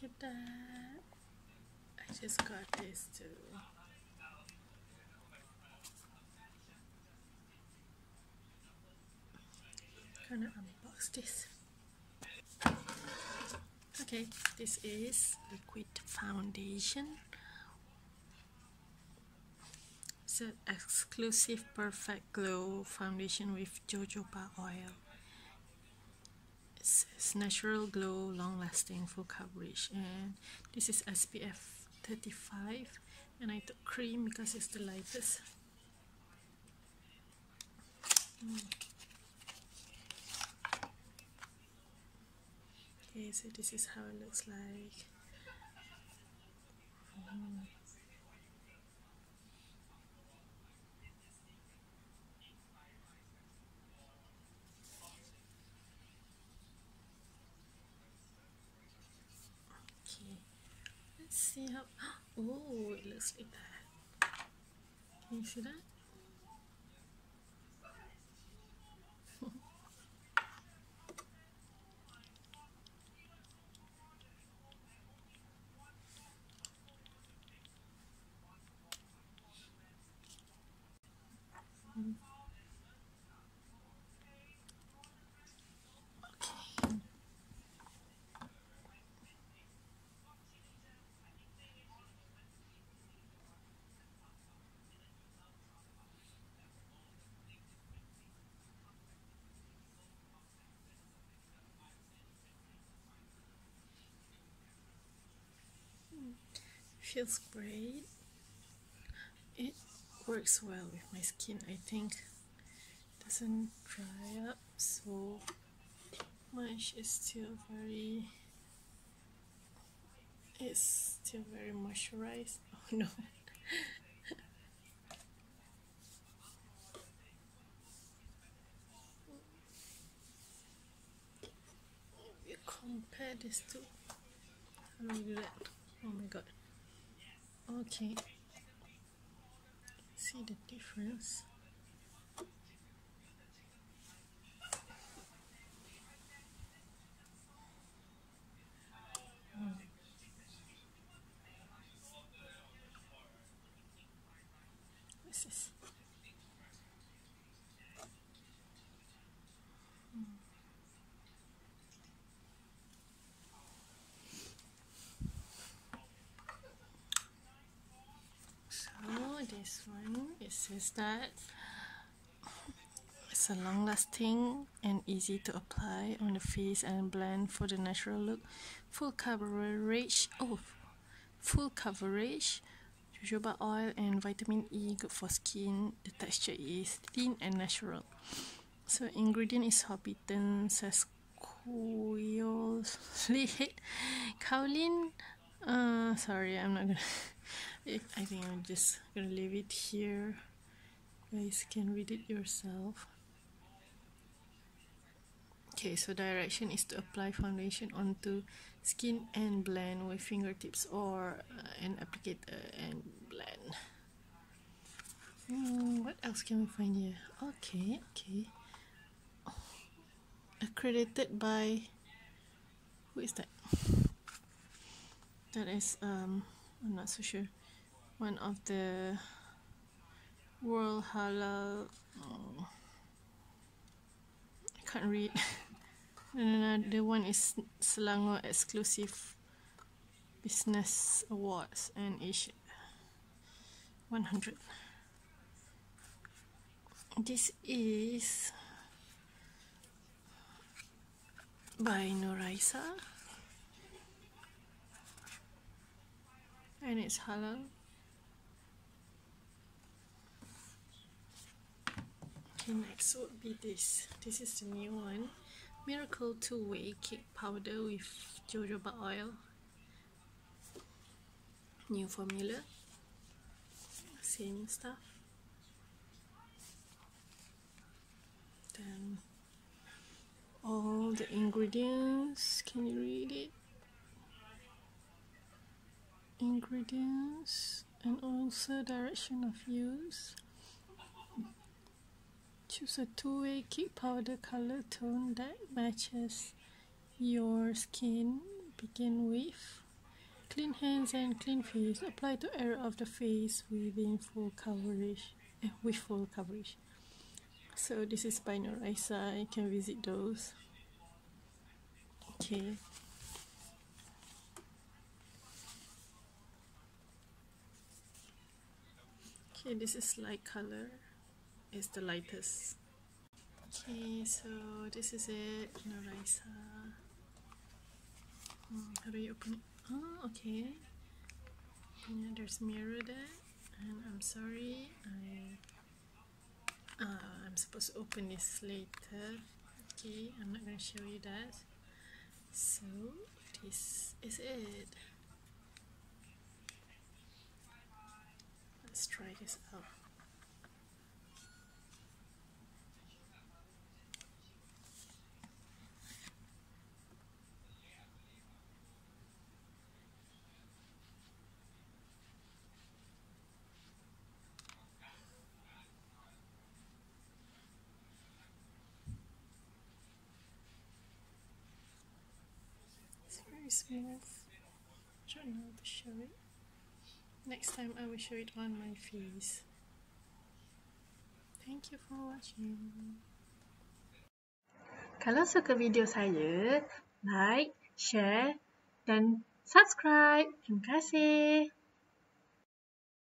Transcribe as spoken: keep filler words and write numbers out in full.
skip that. I just got this too. Gonna unbox this. Okay, this is liquid foundation. It's an exclusive perfect glow foundation with jojoba oil. It says natural glow, long lasting, full coverage, and this is S P F thirty-five, and I took cream because it's the lightest. mm. Okay, so this is how it looks like. mm. Let's see how. Oh, it looks like that. Can you see that? mm. Feels great. It works well with my skin, I think. It doesn't dry up so much. It's still very it's still very moisturized. Oh no. You compare this to, let me do that. Oh my god. Okay, see the difference. Mm. What's this? Mm. This one, it says that it's a long lasting and easy to apply on the face and blend for the natural look, full coverage, oh, full coverage, jojoba oil and vitamin E, good for skin. The texture is thin and natural. So ingredient is Hobbiton, sesquioleate, kaolin. Uh, sorry, I'm not gonna. I think I'm just gonna leave it here. You guys can read it yourself. Okay, so direction is to apply foundation onto skin and blend with fingertips or uh, an applicator and blend. Mm, what else can we find here? Okay, okay. Oh, accredited by, who is that? That is, um, I'm not so sure, one of the World Halal, oh, I can't read. no, no, no, the one is Selangor Exclusive Business Awards and Asia one hundred. This is by Nurraysa. And it's halal. Okay, next would be this. This is the new one. Miracle two-way cake powder with jojoba oil. New formula. Same stuff. Then all the ingredients. Can you read it? Ingredients and also direction of use. Choose a two-way cake powder color tone that matches your skin. Begin with Clean hands and clean face. Apply to area of the face within full coverage, eh, with full coverage. So this is by Nurraysa. You can visit those. Okay. Okay, this is light color. It's the lightest. Okay, so this is it, Nurraysa. Hmm, how do you open it? Oh, okay. Yeah, there's mirror there, and I'm sorry, I uh, I'm supposed to open this later. Okay, I'm not gonna show you that. So this is it. Let's try this out. Smooth. I don't know how to show it. Next time I will show it on my face. Thank you for watching. Kalau suka video saya, like, share dan subscribe. Terima kasih.